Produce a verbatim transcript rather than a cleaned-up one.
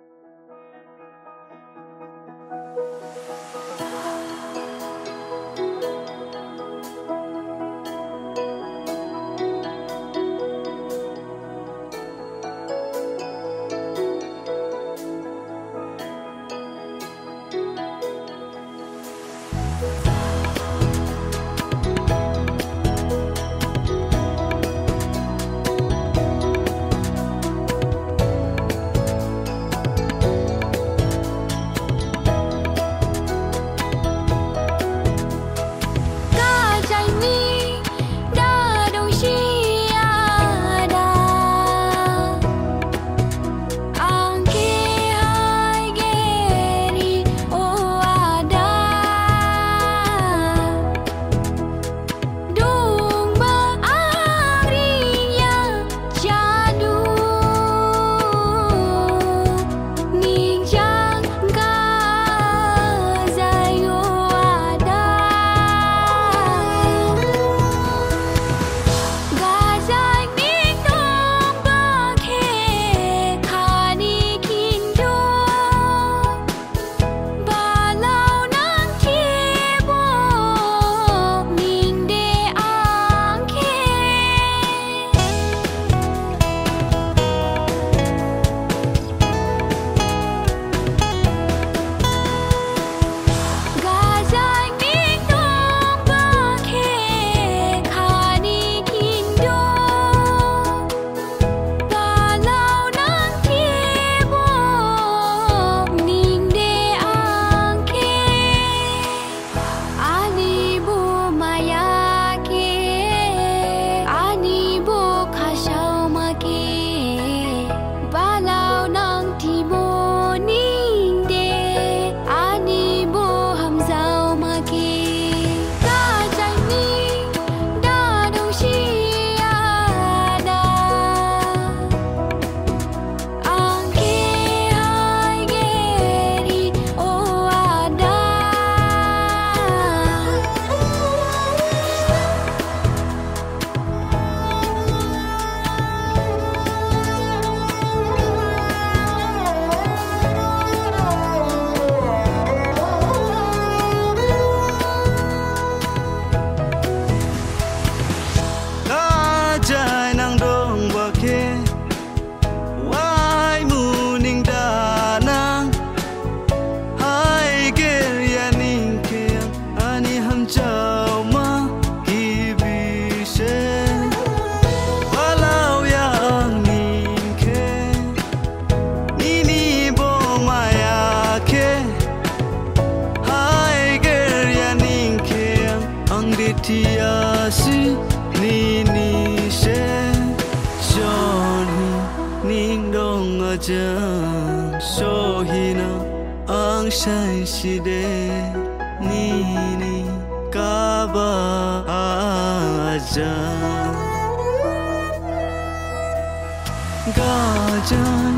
Gajah